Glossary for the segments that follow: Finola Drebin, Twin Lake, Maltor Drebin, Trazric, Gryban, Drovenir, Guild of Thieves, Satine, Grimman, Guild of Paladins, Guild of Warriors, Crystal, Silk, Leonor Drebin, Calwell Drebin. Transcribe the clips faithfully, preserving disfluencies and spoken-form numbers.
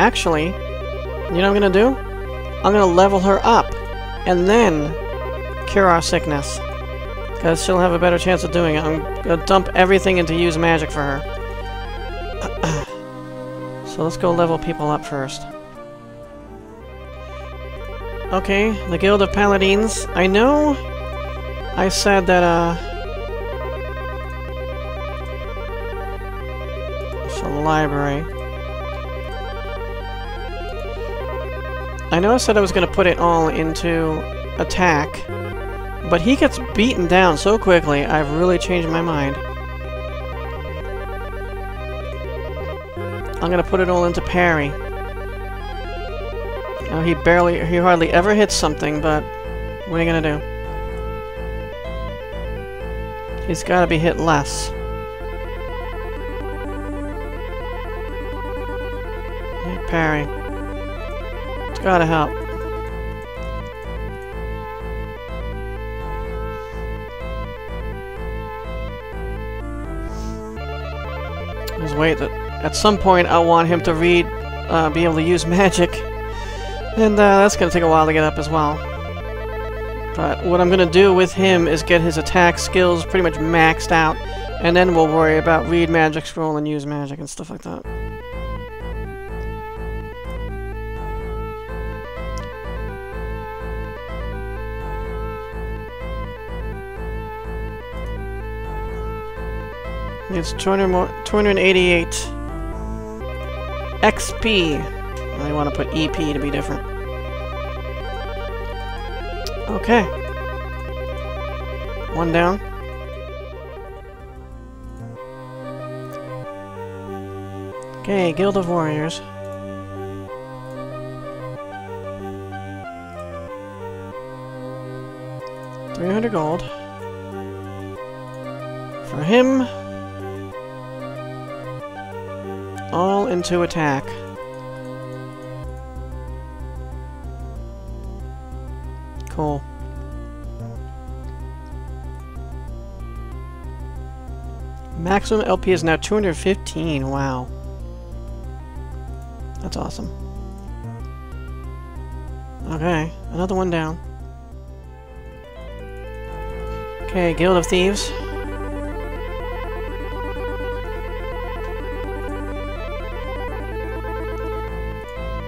Actually, you know what I'm gonna do? I'm gonna level her up and then cure our sickness. Because she'll have a better chance of doing it. I'm gonna dump everything into use magic for her. So let's go level people up first. Okay, the Guild of Paladins. I know I said that, uh... it's a library. I know I said I was going to put it all into attack, but he gets beaten down so quickly, I've really changed my mind. I'm going to put it all into parry. Oh, he barely, he hardly ever hits something, but what are you going to do? He's got to be hit less. Yeah, parry. It's got to help. Just wait, that at some point I'll want him to read, uh, be able to use magic. And uh, that's going to take a while to get up as well. But what I'm going to do with him is get his attack skills pretty much maxed out, and then we'll worry about read magic, scroll, and use magic and stuff like that. It's two hundred more, two hundred eighty-eight X P. I want to put E P to be different. Okay. One down. Okay, Guild of Warriors. three hundred gold. For him. All into attack. Cool. Maximum L P is now two hundred fifteen. Wow. That's awesome. Okay, another one down. Okay, Guild of Thieves.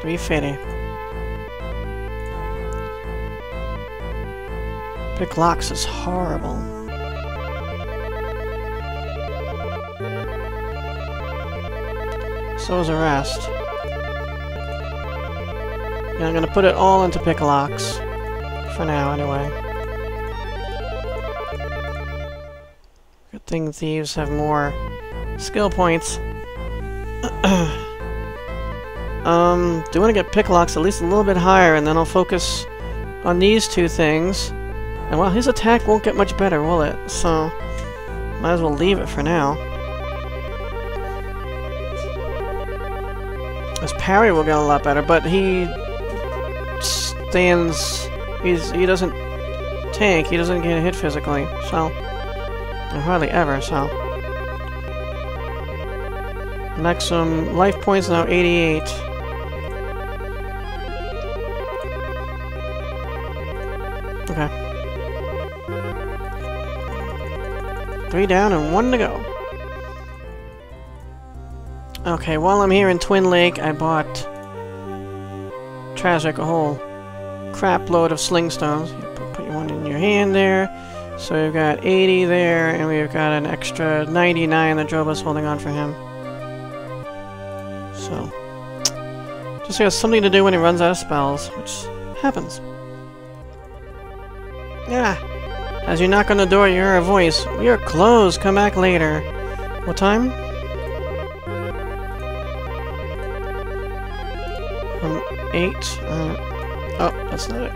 three fifty. Pick locks is horrible. So is arrest. And I'm gonna put it all into pick locks. For now, anyway. Good thing thieves have more skill points. um, do wanna get pick locks at least a little bit higher, and then I'll focus on these two things. And well, his attack won't get much better, will it? So, might as well leave it for now. His parry will get a lot better, but he stands... He's, he doesn't tank, he doesn't get hit physically, so... Or hardly ever, so... Maximum life points now eighty-eight. Okay. Three down and one to go. Okay, while I'm here in Twin Lake, I bought Trazric a whole crap load of sling stones. You put one in your hand there. So we've got eighty there, and we've got an extra ninety-nine that Droba's holding on for him. So, just has something to do when he runs out of spells, which happens. Yeah. As you knock on the door, you hear a voice. We are closed. Come back later. What time? From eight. Uh, oh, that's not it.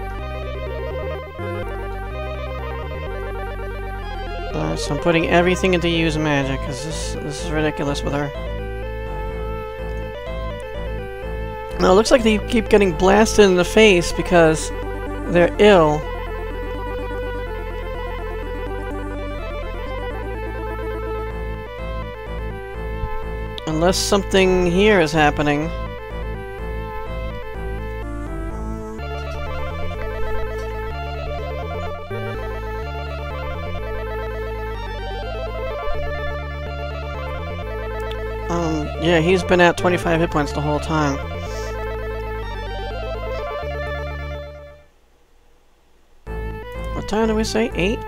Alright, so I'm putting everything into use magic, because this, this is ridiculous with her. Now, it looks like they keep getting blasted in the face because they're ill. Unless something here is happening. Um, yeah, he's been at twenty-five hit points the whole time. What time did we say? Eight?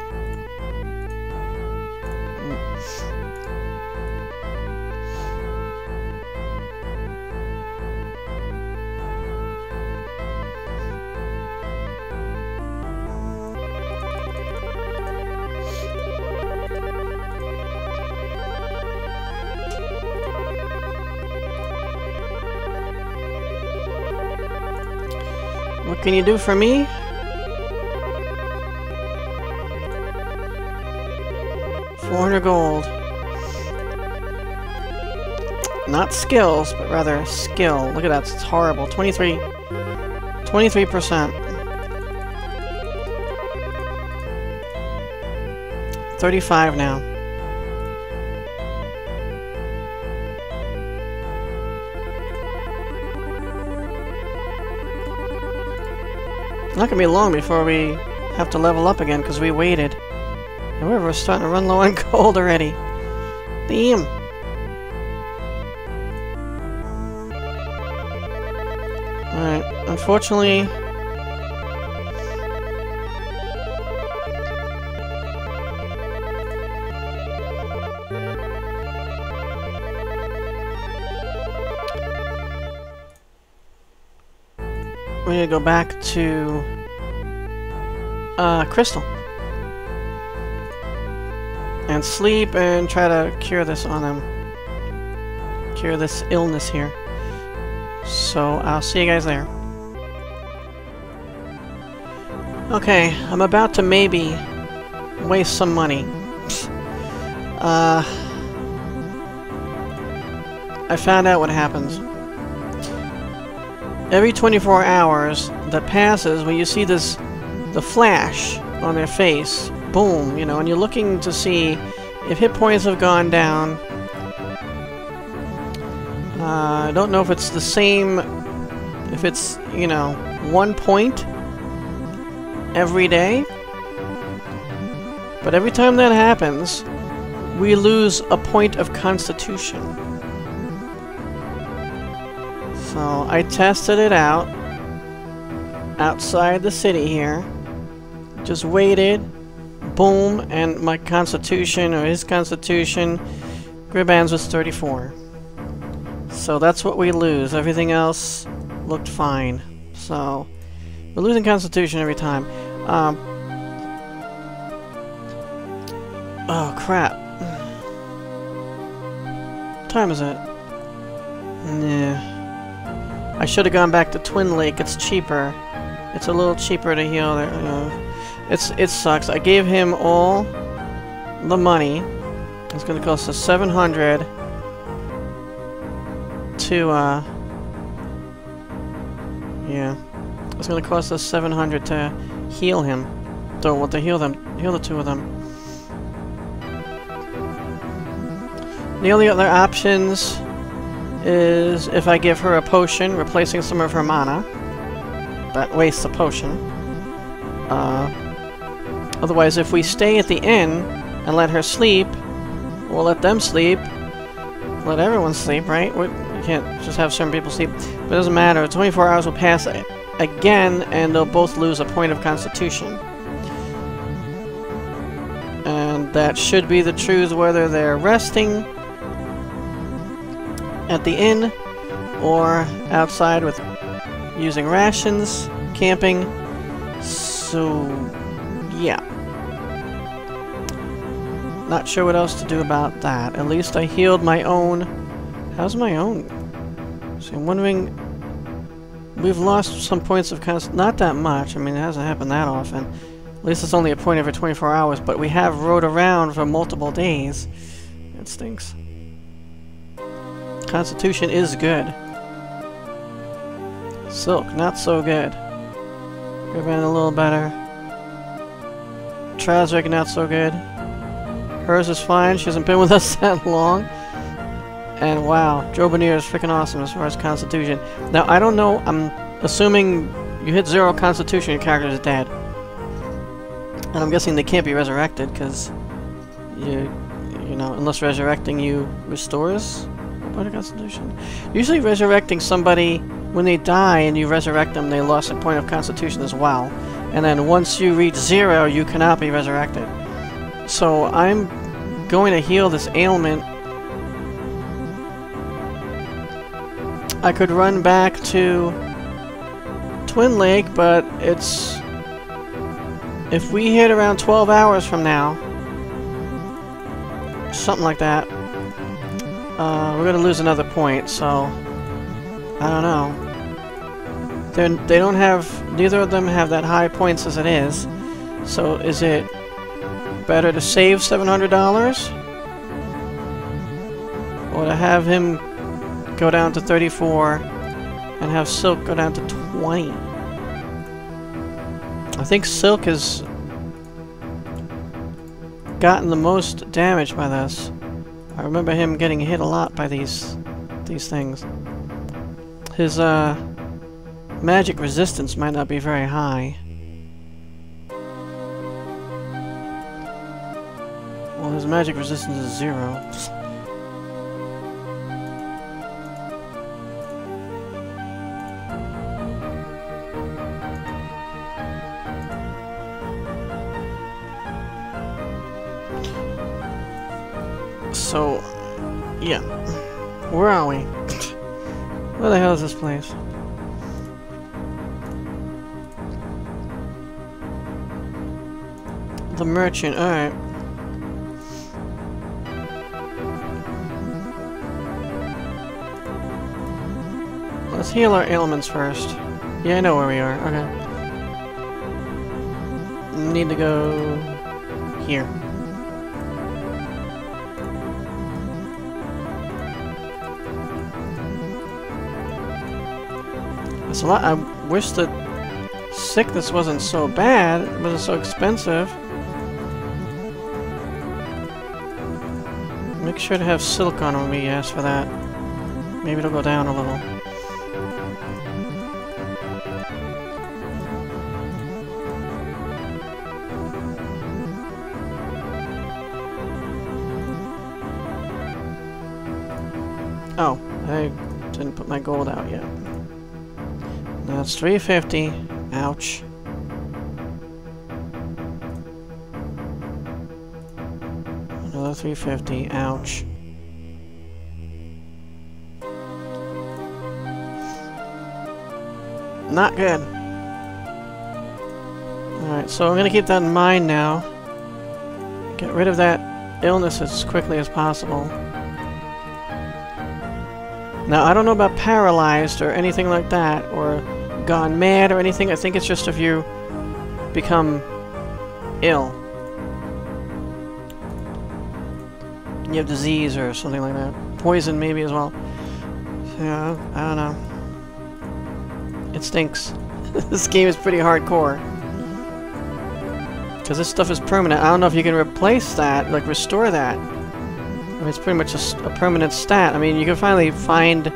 What can you do for me? four hundred gold. Not skills, but rather skill. Look at that, it's horrible. twenty-three percent. thirty-five now. Not gonna be long before we have to level up again because we waited. However, we're starting to run low on gold already. Damn. Alright, unfortunately. We're gonna go back to uh, Crystal and sleep and try to cure this on him. Cure this illness here. So I'll see you guys there. Okay, I'm about to maybe waste some money. uh, I found out what happens. Every twenty-four hours that passes, when you see this, the flash on their face, boom, you know, and you're looking to see if hit points have gone down. Uh, I don't know if it's the same, if it's, you know, one point every day. But every time that happens, we lose a point of constitution. So I tested it out outside the city here, just waited, boom, and my constitution, or his constitution, Gryban's was thirty-four. So that's what we lose. Everything else looked fine. So we're losing constitution every time. Um, oh crap. What time is it? Nah. I should have gone back to Twin Lake. It's cheaper. It's a little cheaper to heal there. Uh, it's it sucks. I gave him all the money. It's gonna cost us seven hundred to uh yeah. It's gonna cost us seven hundred to heal him. Don't want to heal them. Heal the two of them. The only other options is if I give her a potion, replacing some of her mana. That wastes a potion. Uh, otherwise, if we stay at the inn and let her sleep, or let them sleep, let everyone sleep, right? We, we can't just have certain people sleep. But it doesn't matter. twenty-four hours will pass again, and they'll both lose a point of constitution. And that should be the truth whether they're resting at the inn, or outside with using rations, camping, so yeah. Not sure what else to do about that. At least I healed my own. How's my own? So I'm wondering, we've lost some points of const- not that much, I mean it hasn't happened that often. At least it's only a point every twenty-four hours, but we have rode around for multiple days. It stinks. Constitution is good. Silk, not so good. Gryban a little better. Trazric, not so good. Hers is fine, she hasn't been with us that long. And wow, Drovenir is freaking awesome as far as constitution. Now, I don't know, I'm assuming you hit zero constitution, your character is dead. And I'm guessing they can't be resurrected, because you, you know, unless resurrecting you restores Part of Constitution. Usually resurrecting somebody, when they die and you resurrect them, they lost a point of Constitution as well. And then once you reach zero, you cannot be resurrected. So I'm going to heal this ailment. I could run back to Twin Lake, but it's... if we hit around twelve hours from now, something like that, uh, we're going to lose another point, so I don't know. They're, they don't have... neither of them have that high points as it is, so is it better to save seven hundred dollars? Or to have him go down to thirty-four and have Silk go down to twenty? I think Silk has gotten the most damage by this. I remember him getting hit a lot by these these things. His uh, magic resistance might not be very high. Well, his magic resistance is zero. So, yeah. Where are we? Where the hell is this place? The merchant, alright. Let's heal our ailments first. Yeah, I know where we are. Okay. Need to go... here. That's a lot. I wish that sickness wasn't so bad. It wasn't so expensive. Make sure to have Silk on when we ask for that. Maybe it'll go down a little. Oh, I didn't put my gold out yet. Now it's three fifty. Ouch. Another three fifty. Ouch. Not good. Alright, so I'm gonna keep that in mind now. Get rid of that illness as quickly as possible. Now, I don't know about paralyzed or anything like that, or gone mad or anything. I think it's just if you become ill. You have disease or something like that. Poison, maybe, as well. So, yeah, I don't know. It stinks. This game is pretty hardcore. Because this stuff is permanent. I don't know if you can replace that, like, restore that. I mean, it's pretty much a, a permanent stat. I mean, you can finally find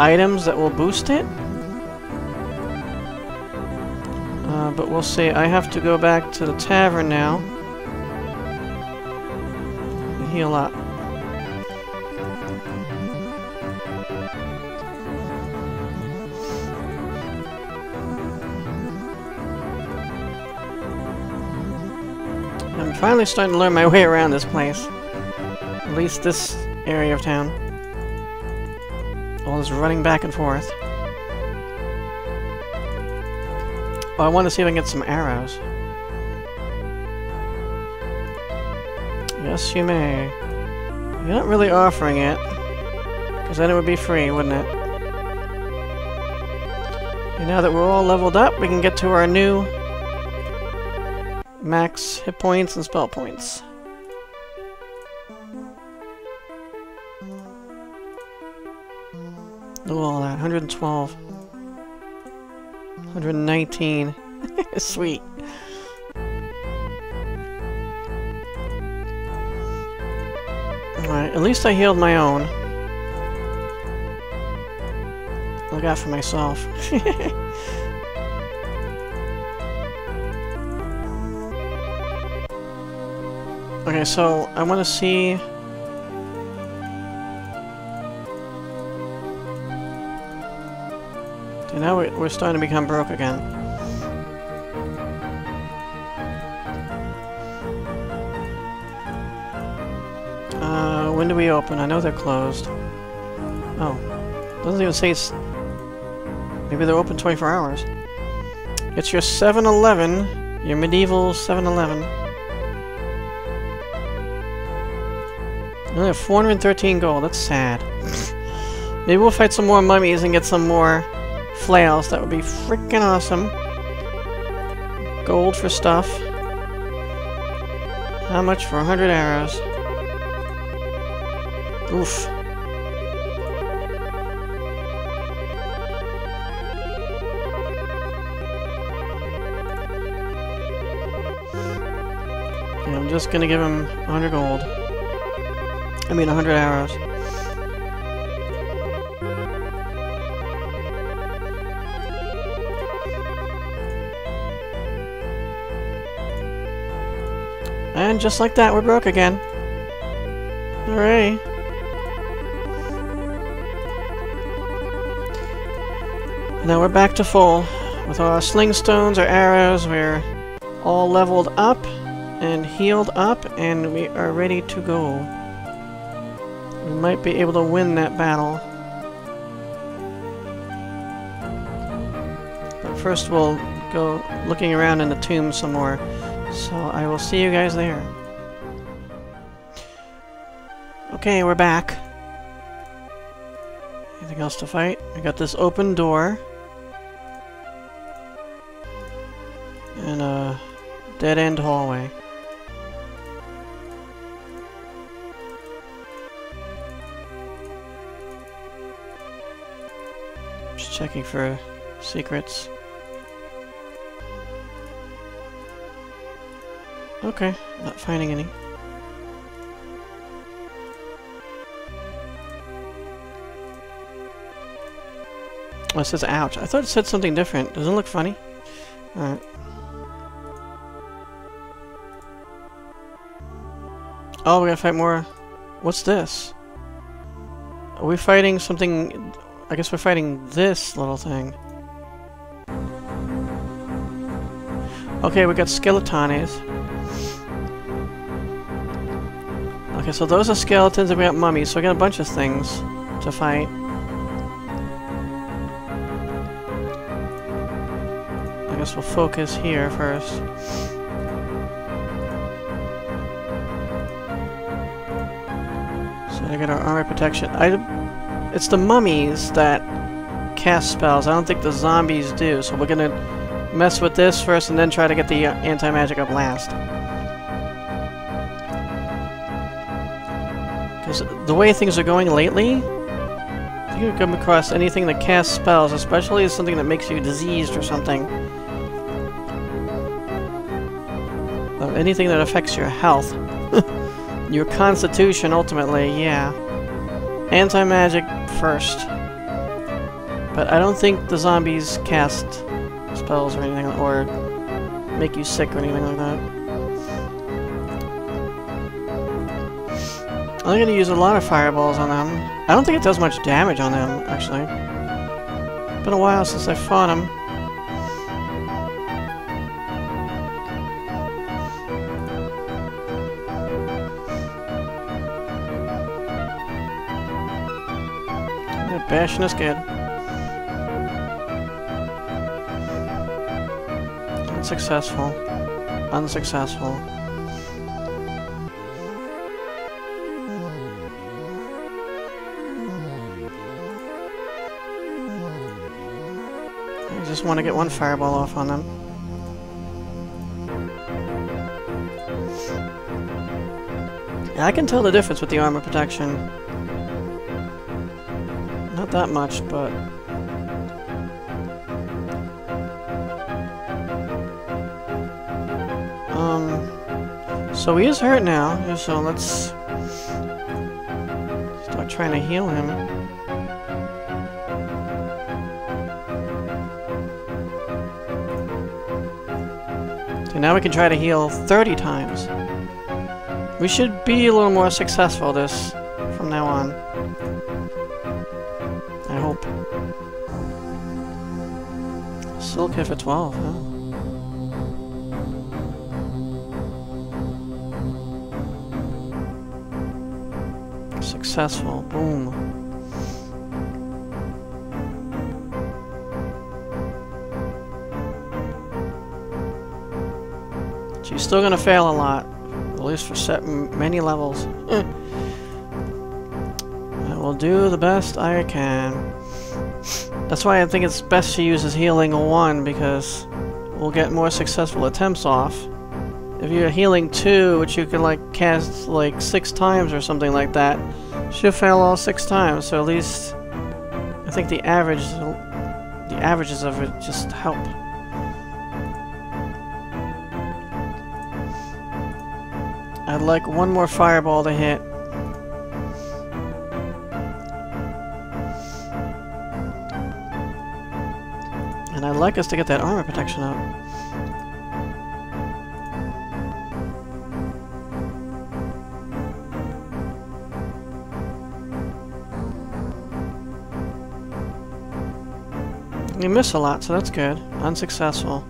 items that will boost it. Uh, but we'll see. I have to go back to the tavern now. And heal up. I'm finally starting to learn my way around this place. At least this area of town. All this running back and forth. Oh, I want to see if I can get some arrows. Yes, you may. You're not really offering it. Because then it would be free, wouldn't it? And now that we're all leveled up, we can get to our new max hit points and spell points. All that one hundred twelve, one hundred nineteen. Sweet. Alright, at least I healed my own. Look out for myself. Okay, so I want to see. now we're, we're starting to become broke again. Uh, when do we open? I know they're closed. Oh. Doesn't even say it's... Maybe they're open twenty-four hours. It's your seven eleven. Your medieval seven eleven. I only have four hundred thirteen gold. That's sad. Maybe we'll fight some more mummies and get some more flails. That would be freaking awesome. Gold for stuff. How much for one hundred arrows? Oof. And I'm just gonna give him one hundred gold. I mean, one hundred arrows. And just like that, we're broke again. Hooray! Now we're back to full. With all our sling stones, our arrows, we're all leveled up and healed up, and we are ready to go. We might be able to win that battle. But first we'll go looking around in the tomb some more. So I will see you guys there. Okay, we're back. Anything else to fight? I got this open door. And a dead-end hallway. Just checking for secrets. Okay, not finding any. Oh, it says ouch. I thought it said something different. Doesn't it look funny? Alright. Oh, we gotta fight more. What's this? Are we fighting something... I guess we're fighting this little thing. Okay, we got skeletones. Okay, so those are skeletons and we got mummies, so we got a bunch of things to fight. I guess we'll focus here first. So I got our armor protection. I, it's the mummies that cast spells. I don't think the zombies do, so we're gonna mess with this first and then try to get the uh, anti-magic up last. The way things are going lately, I think you come across anything that casts spells, especially as something that makes you diseased or something. Or anything that affects your health. Your constitution, ultimately, yeah. Anti-magic first. But I don't think the zombies cast spells or anything, or make you sick or anything like that. I'm gonna use a lot of fireballs on them. I don't think it does much damage on them, actually. It's been a while since I fought them. They're bashing us good. Unsuccessful. Unsuccessful. Just want to get one fireball off on them. Yeah, I can tell the difference with the armor protection. Not that much, but... Um... So he is hurt now, so let's... start trying to heal him. Now we can try to heal thirty times. We should be a little more successful this from now on. I hope. Silk here for twelve, huh? Successful. Boom. She's still gonna fail a lot, at least for certain many levels. I will do the best I can. That's why I think it's best to use as healing one, because we'll get more successful attempts off. If you're healing two, which you can like cast like six times or something like that, she'll fail all six times. So at least I think the average, the averages of it just help. I'd like one more fireball to hit. And I'd like us to get that armor protection up. You miss a lot, so that's good. Unsuccessful.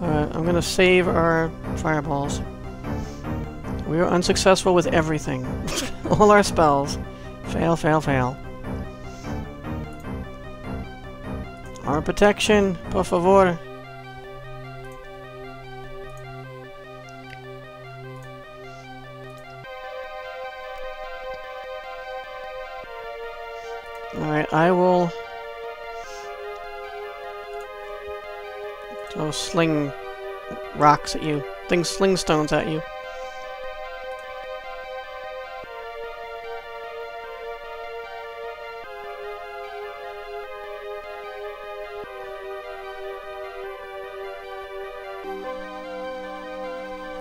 Alright, I'm gonna save our fireballs. We are unsuccessful with everything. All our spells. Fail, fail, fail. Our protection, por favor. Alright, I will... Oh, sling rocks at you. Things sling stones at you.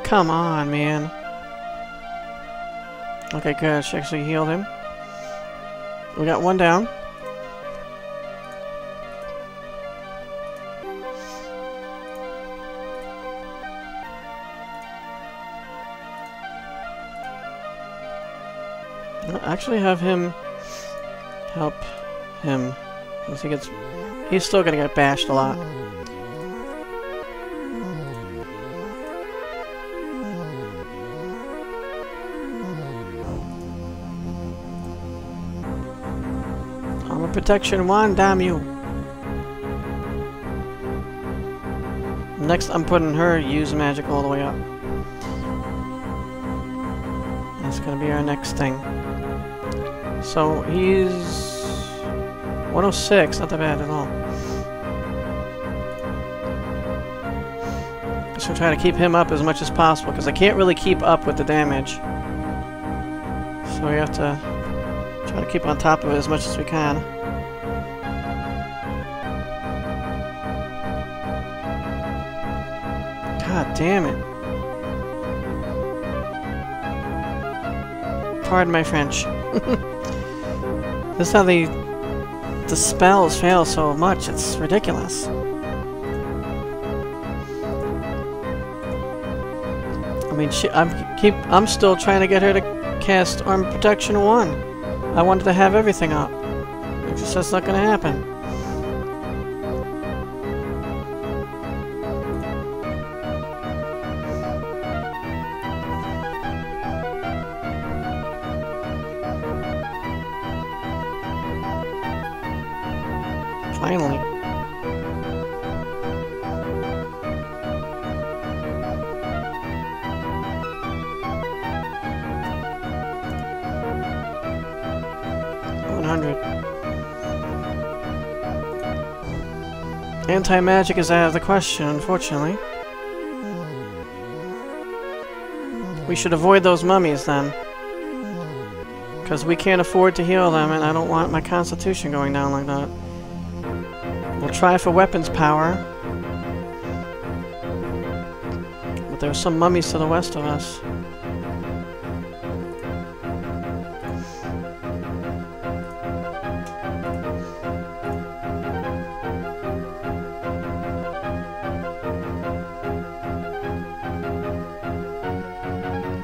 Come on, man. Okay, good. She actually healed him. We got one down. Actually have him help him. Unless he gets... He's still gonna get bashed a lot. Armor protection one, damn you. Next I'm putting her use magic all the way up. That's gonna be our next thing. So he's one oh six, not that bad at all. So I'm trying to keep him up as much as possible, because I can't really keep up with the damage. So we have to try to keep on top of it as much as we can. God damn it. Pardon my French. That's how the, the spells fail so much, it's ridiculous. I mean, she, I'm, keep, I'm still trying to get her to cast Armor Protection one. I wanted to have everything up. It's just that's not going to happen. Finally. one hundred. Anti-magic is out of the question, unfortunately. We should avoid those mummies then. Because we can't afford to heal them, and I don't want my constitution going down like that. We'll try for weapons power. But there are some mummies to the west of us.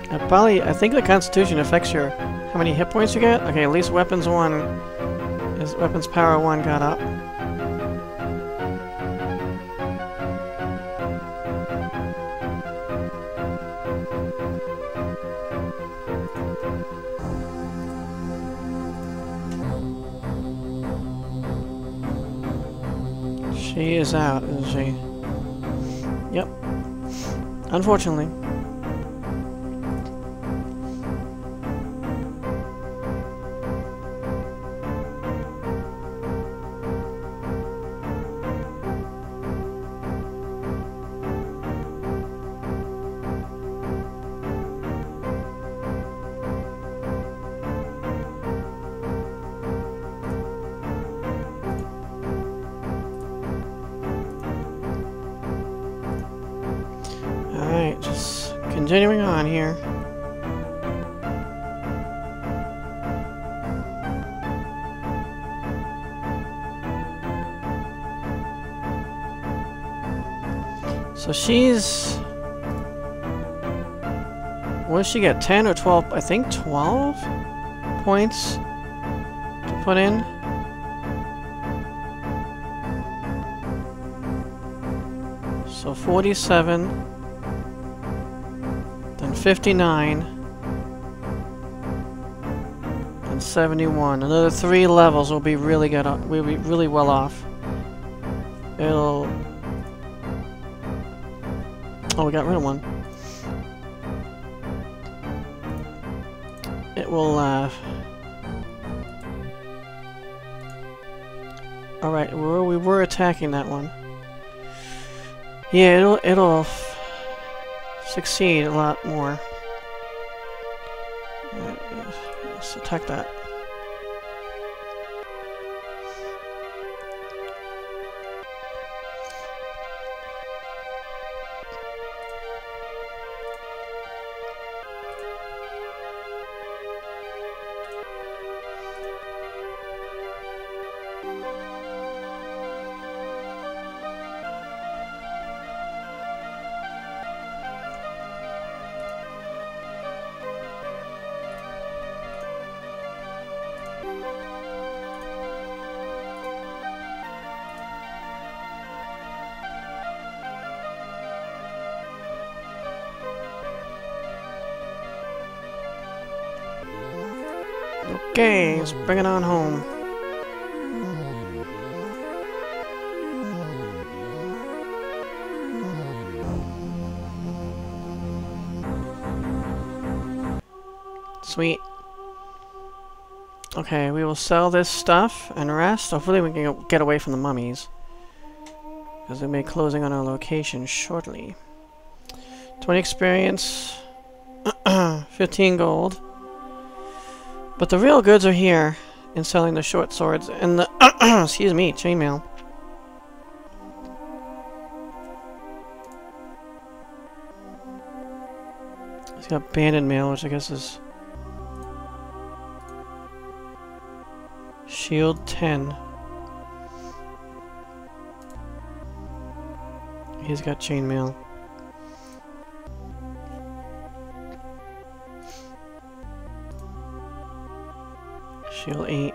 I probably, I think the constitution affects your, how many hit points you get? Okay, at least weapons one, is weapons power one got up. She is out, isn't she? Yep. Unfortunately. Continuing on here. So she's... what does she get? ten or twelve? I think twelve points to put in. So forty-seven. fifty-nine and seventy-one. Another three levels will be really good. We'll be really well off. It'll. Oh, we got rid of one. It will. Uh... All right, we were attacking that one. Yeah, it'll. It'll. Succeed a lot more. Let's attack that. Okay, let's bring it on home. Sweet. Okay, we will sell this stuff and rest. Hopefully we can get away from the mummies, because we'll be closing on our location shortly. twenty experience. fifteen gold. But the real goods are here in selling the short swords and the excuse me, chainmail. He's got banded mail, which I guess is shield ten. He's got chainmail. Shield eight.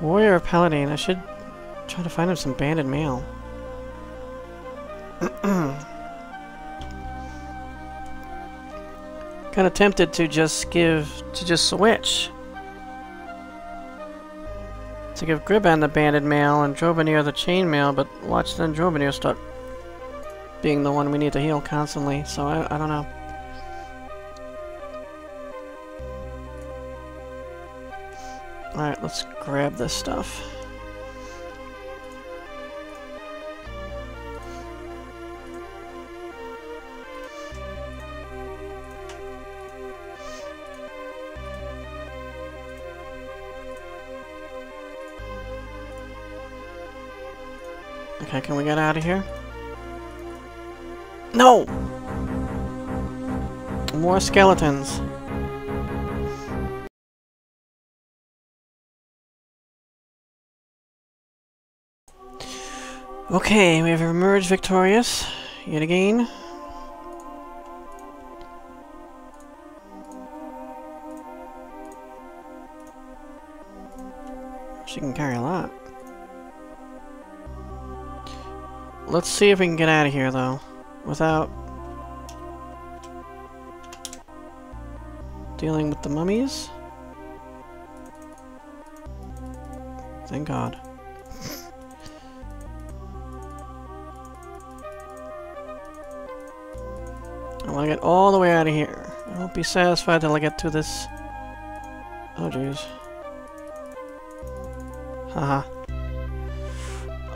Warrior or Paladin, I should try to find him some banded mail. Kinda tempted to just give to just switch. To give Gryban the banded mail and Drovenir the chainmail, but watch then Drovenir start being the one we need to heal constantly, so I, I don't know. Alright, let's grab this stuff. Okay, can we get out of here? No! More skeletons. Okay, we have emerged victorious yet again. She can carry a lot. Let's see if we can get out of here, though. Without dealing with the mummies. Thank God. I want to get all the way out of here. I won't be satisfied till I get to this. Oh, jeez. Haha.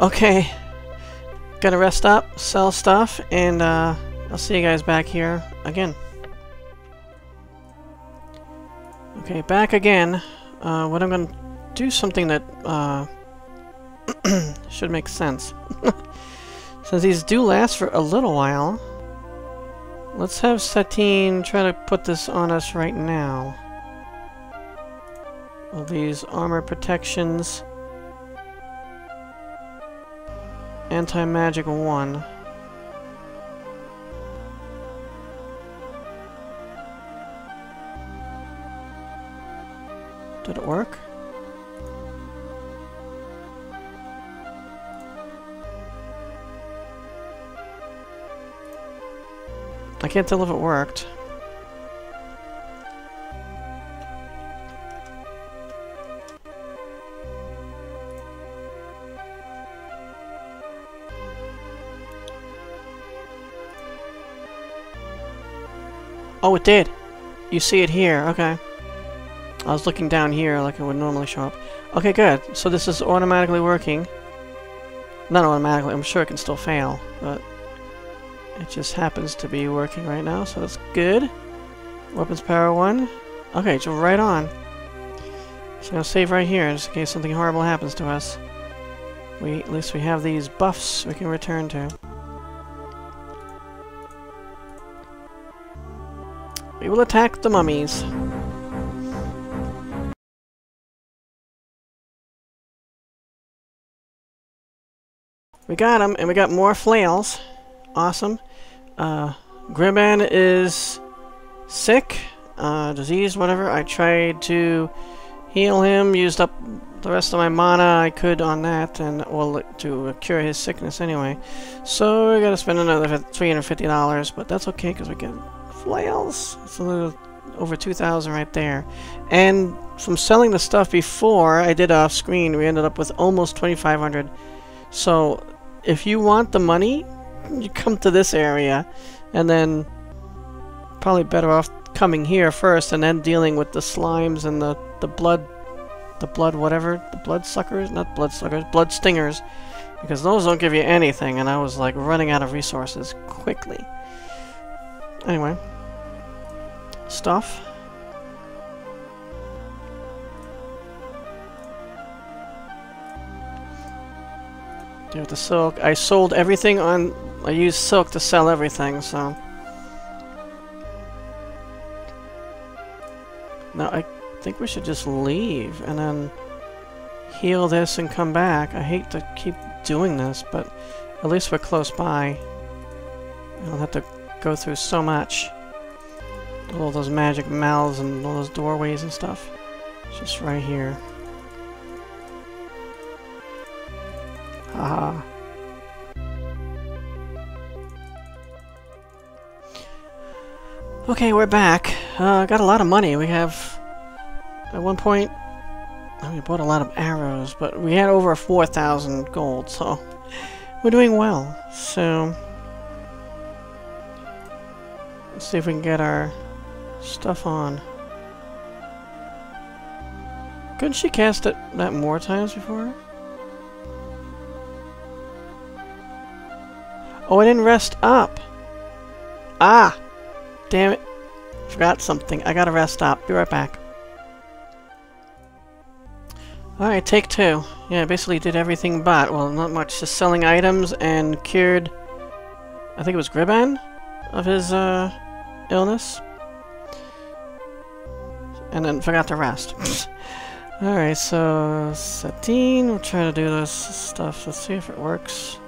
Okay. Gotta rest up, sell stuff, and uh, I'll see you guys back here again. Okay, back again. Uh, what I'm gonna do something that uh, should make sense. Since these do last for a little while, let's have Satine try to put this on us right now. All these armor protections. Anti-magic one. Did it work? I can't tell if it worked. Oh, it did! You see it here, okay. I was looking down here like it would normally show up. Okay, good. So this is automatically working. Not automatically, I'm sure it can still fail, but it just happens to be working right now, so that's good. Weapons power one. Okay, so right on. So I'm gonna save right here just in case something horrible happens to us. We at least we have these buffs we can return to. We will attack the mummies. We got them, and we got more flails. Awesome. Uh, Grimman is sick, uh, disease, whatever. I tried to heal him, used up the rest of my mana I could on that, and well, to cure his sickness anyway. So we gotta spend another three hundred fifty dollars, but that's okay because we get flails. It's a little over two thousand right there. And from selling the stuff before I did off screen, we ended up with almost twenty-five hundred. So if you want the money, you come to this area, and then probably better off coming here first, and then dealing with the slimes and the the blood, the blood whatever, the blood suckers, not blood suckers, blood stingers, because those don't give you anything. And I was like running out of resources quickly. Anyway, stuff. With the silk, I sold everything on. I used silk to sell everything, so now I think we should just leave and then heal this and come back. I hate to keep doing this, but at least we're close by. I don't have to go through so much. All those magic mouths and all those doorways and stuff. It's just right here. Haha. Okay, we're back. Uh, got a lot of money. We have, at one point, I mean, we bought a lot of arrows, but we had over four thousand gold, so we're doing well. So, let's see if we can get our stuff on. Couldn't she cast it that more times before? Oh, I didn't rest up! Ah! Damn it. Forgot something. I gotta rest up. Be right back. Alright, take two. Yeah, I basically did everything but. Well, not much. Just selling items and cured, I think it was Gryban? Of his, uh, illness? And then forgot to rest. Alright, so Satine. We'll try to do this stuff. Let's see if it works.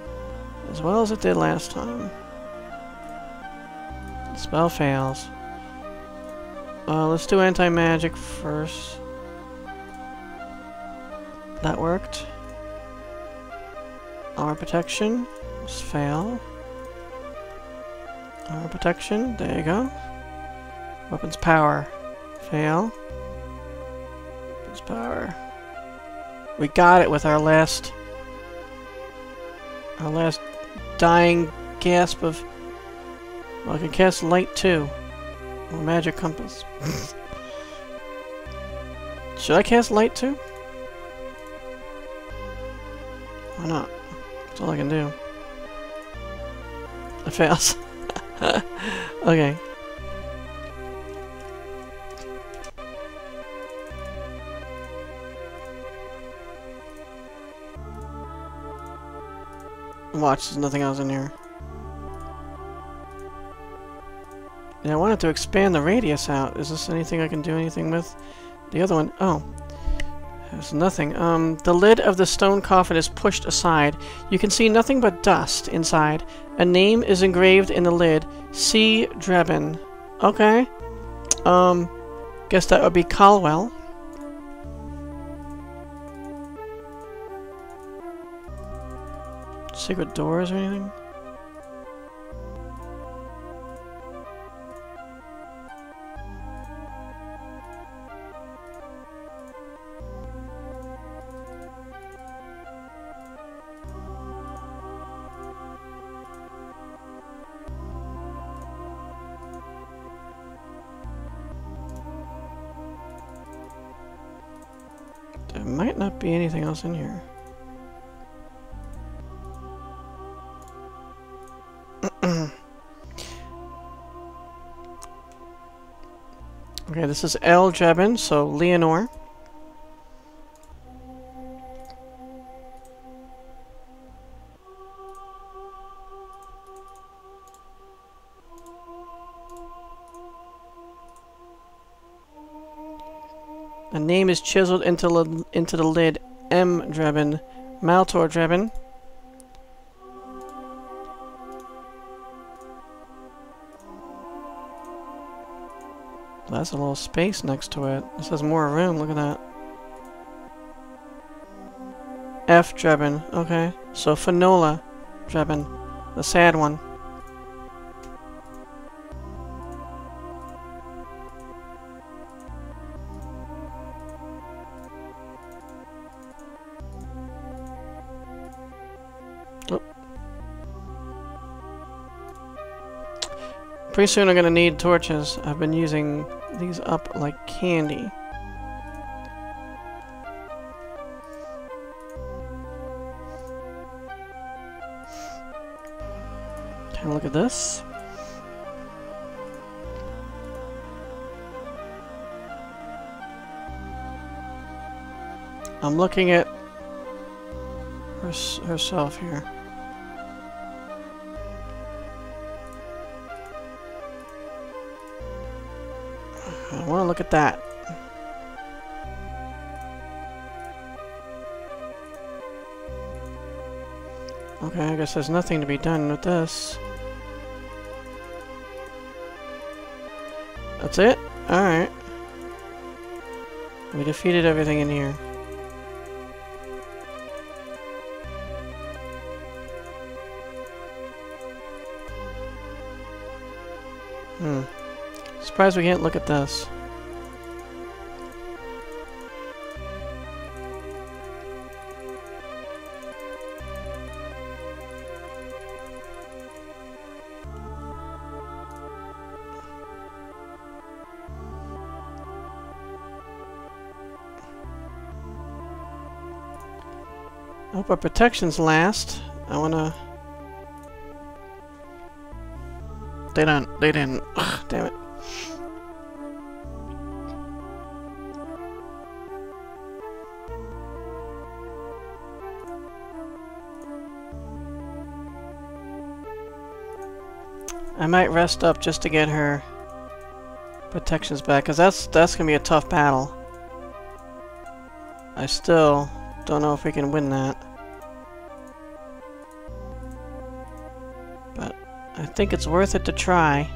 As well as it did last time. The spell fails. Uh, let's do anti-magic first. That worked. Our protection. Let's fail. Our protection. There you go. Weapons power. Fail. Weapons power. We got it with our last... Our last dying gasp of... Well, I can cast light too. Or magic compass. Should I cast light too? Why not? That's all I can do. It fails. Okay. Watch, there's nothing else in here. And I wanted to expand the radius out. Is this anything I can do anything with? The other one? Oh. There's nothing. Um, the lid of the stone coffin is pushed aside. You can see nothing but dust inside. A name is engraved in the lid. C. Drebin. Okay. Um, guess that would be Calwell. Secret doors or anything? There might not be anything else in here. Okay, this is L. Drebin, so Leonor. A name is chiseled into, into the lid. M. Drebin. Maltor Drebin. That's a little space next to it. This has more room, look at that. F. Drebin, okay. So Finola Drebin, the sad one. Pretty soon I'm gonna need torches. I've been using these up like candy. Take a look at this. I'm looking at her- herself here. I want to look at that. Okay, I guess there's nothing to be done with this. That's it? Alright. We defeated everything in here. Hmm. Surprised we can't look at this. I hope our protections last. I wanna... They don't. They didn't. Ugh, damn it. I might rest up just to get her protections back, because that's, that's going to be a tough battle. I still don't know if we can win that. But I think it's worth it to try.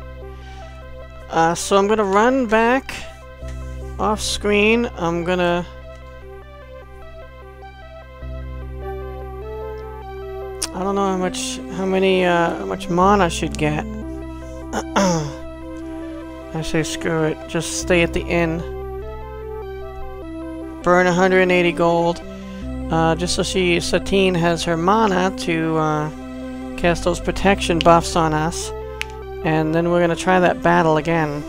Uh, so I'm going to run back off screen. I'm going to I don't know how much, how many, uh, how much mon I should get. I say screw it, just stay at the inn. Burn one hundred eighty gold, uh, just so she, Satine has her mana to uh, cast those protection buffs on us. And then we're gonna try that battle again.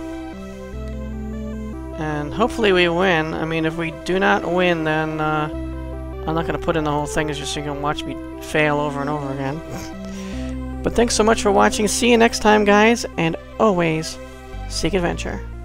And hopefully we win. I mean, if we do not win, then uh, I'm not gonna put in the whole thing, it's just so you can watch me fail over and over again. But thanks so much for watching. See you next time, guys, and always seek adventure.